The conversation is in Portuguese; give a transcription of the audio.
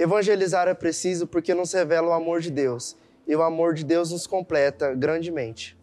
Evangelizar é preciso porque nos revela o amor de Deus, e o amor de Deus nos completa grandemente.